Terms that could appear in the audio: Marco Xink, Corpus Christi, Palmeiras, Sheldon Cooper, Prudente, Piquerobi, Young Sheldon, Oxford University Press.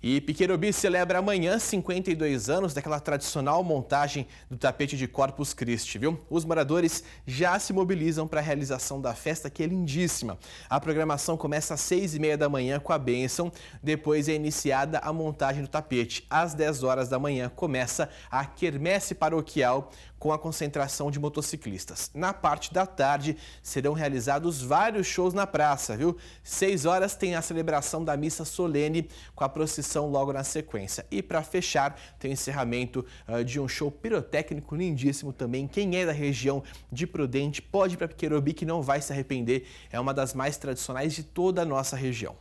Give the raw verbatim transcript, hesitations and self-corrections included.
E Piquerobi celebra amanhã cinquenta e dois anos daquela tradicional montagem do tapete de Corpus Christi, viu? Os moradores já se mobilizam para a realização da festa, que é lindíssima. A programação começa às seis e meia da manhã com a bênção, depois é iniciada a montagem do tapete. Às dez horas da manhã começa a quermesse paroquial com a concentração de motociclistas. Na parte da tarde serão realizados vários shows na praça, viu? seis horas tem a celebração da missa solene com a procissão logo na sequência. E para fechar, tem o encerramento uh, de um show pirotécnico lindíssimo também. Quem é da região de Prudente pode ir para Piquerobi, que não vai se arrepender. É uma das mais tradicionais de toda a nossa região.